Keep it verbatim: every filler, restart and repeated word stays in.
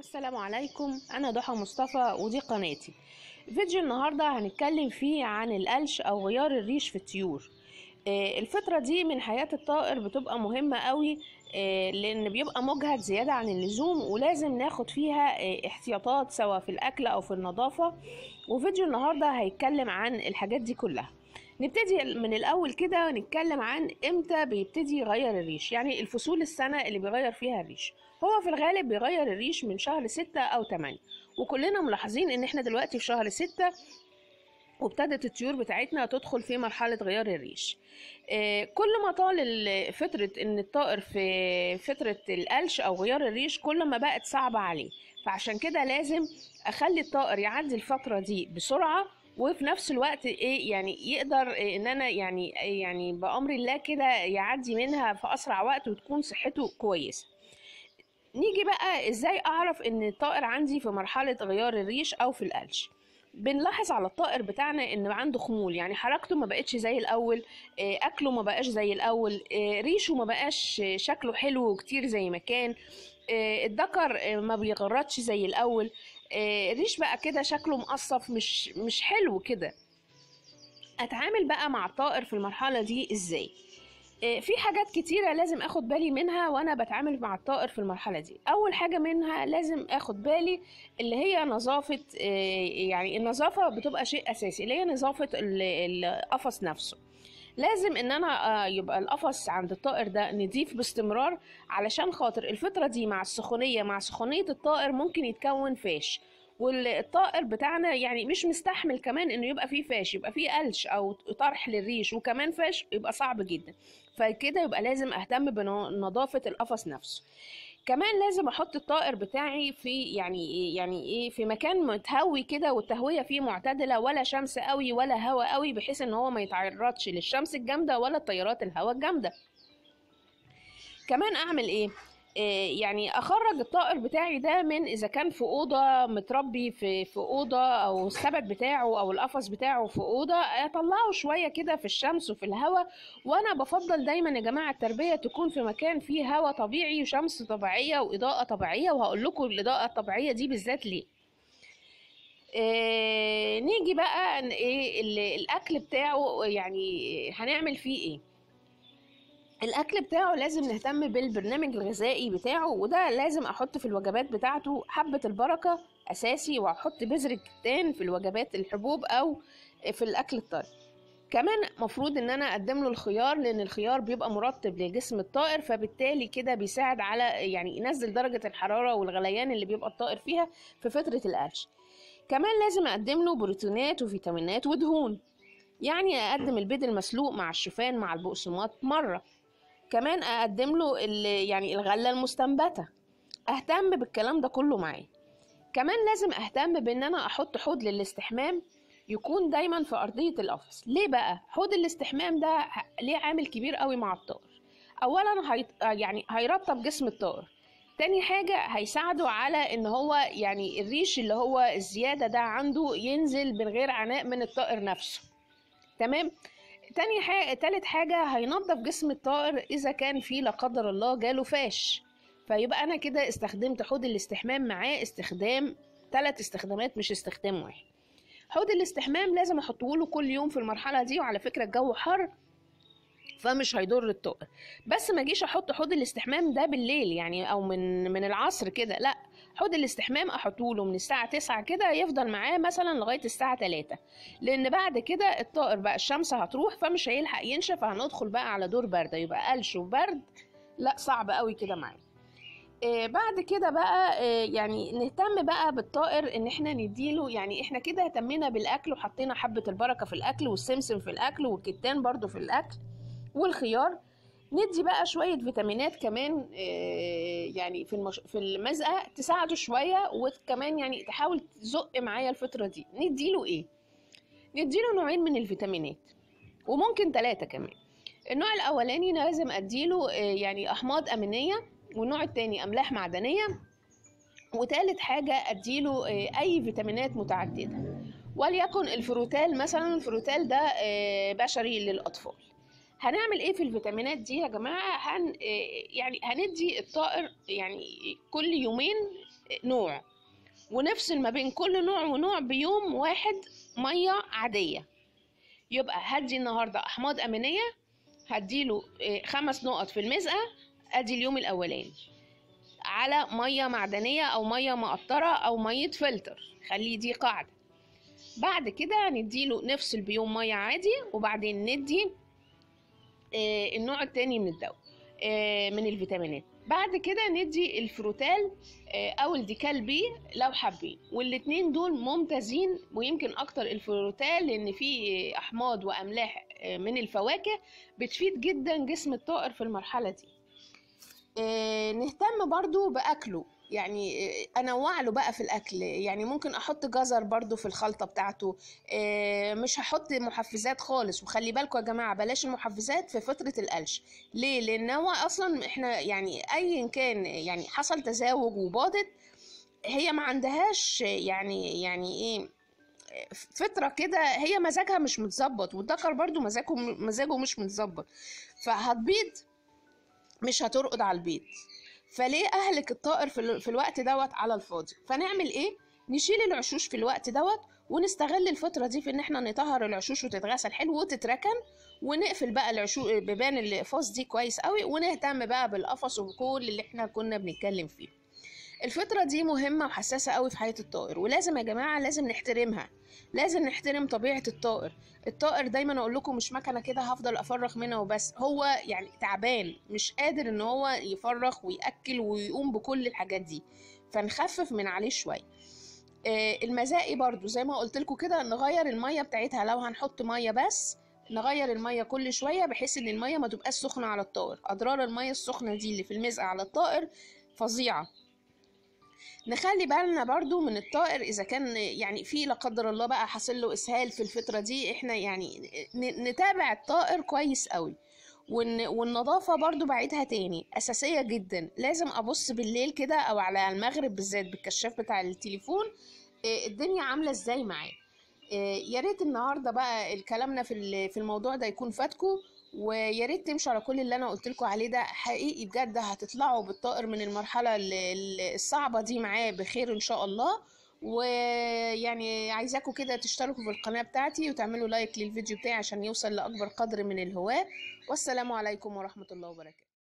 السلام عليكم، انا ضحى مصطفى ودي قناتي. فيديو النهارده هنتكلم فيه عن القلش او غيار الريش في الطيور. الفتره دي من حياه الطائر بتبقى مهمه قوي لان بيبقى مجهد زياده عن اللزوم ولازم ناخد فيها احتياطات سواء في الاكل او في النظافه، وفيديو النهارده هيتكلم عن الحاجات دي كلها. نبتدي من الاول كده نتكلم عن امتى بيبتدي يغير الريش، يعني الفصول السنه اللي بيغير فيها الريش. هو في الغالب بيغير الريش من شهر ستة او تمانية، وكلنا ملاحظين ان احنا دلوقتي في شهر ستة وابتدت الطيور بتاعتنا تدخل في مرحله غيار الريش. كل ما طال فتره ان الطائر في فتره القلش او غيار الريش كل ما بقت صعبه عليه، فعشان كده لازم اخلي الطائر يعدي الفتره دي بسرعه، وفي نفس الوقت ايه يعني يقدر إيه ان انا يعني يعني بأمر الله كده يعدي منها في اسرع وقت وتكون صحته كويسه. نيجي بقى ازاي اعرف ان الطائر عندي في مرحله غيار الريش او في القلش. بنلاحظ على الطائر بتاعنا ان عنده خمول، يعني حركته ما بقتش زي الاول، اكله ما بقاش زي الاول، ريشه ما بقاش شكله حلو كتير زي ما كان، الذكر ما بيغردش زي الاول، الريش بقى كده شكله مقصف مش مش حلو كده. اتعامل بقى مع الطائر في المرحله دي ازاي؟ في حاجات كتيره لازم اخد بالي منها وانا بتعامل مع الطائر في المرحله دي. اول حاجه منها لازم اخد بالي اللي هي نظافه، يعني النظافه بتبقى شيء اساسي، اللي هي نظافه القفص نفسه. لازم ان انا يبقى القفص عند الطائر ده نضيف باستمرار، علشان خاطر الفتره دي مع السخونيه مع سخونيه الطائر ممكن يتكون فاش، والطائر بتاعنا يعني مش مستحمل كمان انه يبقى فيه فاش، يبقى فيه قلش او طرح للريش وكمان فاش، يبقى صعب جدا. فكده يبقى لازم اهتم بنظافه القفص نفسه. كمان لازم احط الطائر بتاعي في يعني يعني ايه في مكان متهوي كده، والتهويه فيه معتدله، ولا شمس قوي ولا هواء قوي، بحيث ان هو ما يتعرضش للشمس الجامده ولا التيارات الهواء الجامده. كمان اعمل ايه؟ إيه يعني اخرج الطائر بتاعي ده من، اذا كان في اوضه متربي في في اوضه، او السبت بتاعه او القفص بتاعه في اوضه، اطلعه شويه كده في الشمس وفي الهواء. وانا بفضل دايما يا جماعه التربيه تكون في مكان فيه هواء طبيعي وشمس طبيعيه واضاءه طبيعيه، وهقول لكم الاضاءه الطبيعيه دي بالذات ليه. إيه نيجي بقى ايه الاكل بتاعه، يعني هنعمل فيه ايه؟ الاكل بتاعه لازم نهتم بالبرنامج الغذائي بتاعه، وده لازم احط في الوجبات بتاعته حبه البركه اساسي، واحط بذر الكتان في الوجبات الحبوب او في الاكل الطائر. كمان مفروض ان انا اقدم له الخيار، لان الخيار بيبقى مرطب لجسم الطائر، فبالتالي كده بيساعد على يعني ينزل درجه الحراره والغليان اللي بيبقى الطائر فيها في فتره القلش. كمان لازم اقدم له بروتينات وفيتامينات ودهون، يعني اقدم البيض المسلوق مع الشوفان مع البقسماط مره، كمان اقدم له يعني الغله المستنبته. اهتم بالكلام ده كله معاه. كمان لازم اهتم بان انا احط حوض للاستحمام يكون دايما في ارضيه القفص. ليه بقى حوض الاستحمام ده ليه عامل كبير قوي مع الطائر؟ اولا هي يعني هيرطب جسم الطائر، تاني حاجه هيساعده على ان هو يعني الريش اللي هو الزياده ده عنده ينزل من غير عناء من الطائر نفسه، تمام. تاني حاجة تالت حاجة هينظف جسم الطائر إذا كان فيه لا قدر الله جاله فاش، فيبقى أنا كده استخدمت حوض الاستحمام معاه استخدام تلات استخدامات مش استخدام واحد. حوض الاستحمام لازم أحطهوله كل يوم في المرحلة دي، وعلى فكرة الجو حر فمش هيضر الطائر، بس ما جيش أحط حوض الاستحمام ده بالليل يعني أو من من العصر كده، لأ، حوض الاستحمام احطوله من الساعه تسعة كده يفضل معاه مثلا لغايه الساعه تلاتة، لان بعد كده الطائر بقى الشمس هتروح فمش هيلحق ينشف، فهندخل بقى على دور برده، يبقى قلش وبرد لا صعب قوي كده معاه. آه بعد كده بقى آه يعني نهتم بقى بالطائر ان احنا نديله، يعني احنا كده اهتمينا بالاكل وحطينا حبه البركه في الاكل والسمسم في الاكل والكتان برده في الاكل والخيار، ندي بقى شويه فيتامينات كمان يعني في المش... في المزقه تساعده شويه، وكمان يعني تحاول تزق معايا الفتره دي. نديله ايه؟ نديله نوعين من الفيتامينات وممكن ثلاثه كمان. النوع الاولاني لازم اديله يعني احماض امينيه، والنوع الثاني املاح معدنيه، وثالث حاجه اديله اي فيتامينات متعدده، وليكن الفروتال مثلا. الفروتال ده بشري للاطفال. هنعمل ايه في الفيتامينات دي يا جماعه؟ هن يعني هندي الطائر يعني كل يومين نوع، ونفصل ما بين كل نوع ونوع بيوم واحد مية عادية. يبقى هدي النهاردة أحماض أمينية، هديله خمس نقط في المزقة، أدي اليوم الأولاني، على مية معدنية أو مية مقطرة أو مية فلتر، خلي دي قاعدة. بعد كده نديله نفصل بيوم مية عادي، وبعدين ندي النوع التاني من الدواء من الفيتامينات. بعد كده ندي الفروتال او الديكال بي لو حابين، والاتنين دول ممتازين، ويمكن اكتر الفروتال لان فيه احماض واملاح من الفواكه بتفيد جدا جسم الطائر في المرحله دي. نهتم برضو باكله، يعني انوع له بقى في الاكل، يعني ممكن احط جزر برضو في الخلطه بتاعته، مش هحط محفزات خالص. وخلي بالكم يا جماعه، بلاش المحفزات في فتره القلش. ليه؟ لان هو اصلا احنا يعني ايا كان يعني حصل تزاوج وباضت، هي ما عندهاش يعني يعني ايه فترة كده، هي مزاجها مش متظبط، والذكر برضو مزاجه مزاجه مش متظبط، فهتبيض مش هترقد على البيض، فليه اهلك الطائر في الوقت دوت على الفاضي؟ فنعمل ايه؟ نشيل العشوش في الوقت دوت، ونستغل الفتره دي في ان احنا نطهر العشوش وتتغسل حلو وتتركن، ونقفل بقى العشوش بيبان القفص دي كويس قوي، ونهتم بقى بالقفص وكل اللي احنا كنا بنتكلم فيه. الفتره دي مهمه وحساسه قوي في حياه الطائر، ولازم يا جماعه لازم نحترمها، لازم نحترم طبيعه الطائر. الطائر دايما اقول لكم مش مكنه كده هفضل افرخ منها وبس، هو يعني تعبان مش قادر ان هو يفرخ وياكل ويقوم بكل الحاجات دي، فنخفف من عليه شويه. المزاقي برضو زي ما قلت لكم كده، نغير الميه بتاعتها، لو هنحط ميه بس نغير الميه كل شويه، بحيث ان الميه ما تبقاش سخنه على الطائر. اضرار الميه السخنه دي اللي في المزقه على الطائر فظيعه. نخلي بالنا برضو من الطائر اذا كان يعني في لا قدر الله بقى حاصل له اسهال في الفتره دي، احنا يعني نتابع الطائر كويس قوي. والنظافه برضو بعيدها تاني، اساسيه جدا، لازم ابص بالليل كده او على المغرب بالذات بالكشاف بتاع التليفون الدنيا عامله ازاي معاه. يا ريت النهارده بقى الكلامنا في في الموضوع ده يكون فاتكم، ويا ريت تمشوا على كل اللي انا قلت لكم عليه ده، حقيقي بجد هتطلعوا بالطائر من المرحله الصعبه دي معاه بخير ان شاء الله. ويعني عايزاكم كده تشتركوا في القناه بتاعتي وتعملوا لايك للفيديو بتاعي عشان يوصل لاكبر قدر من الهواه. والسلام عليكم ورحمه الله وبركاته.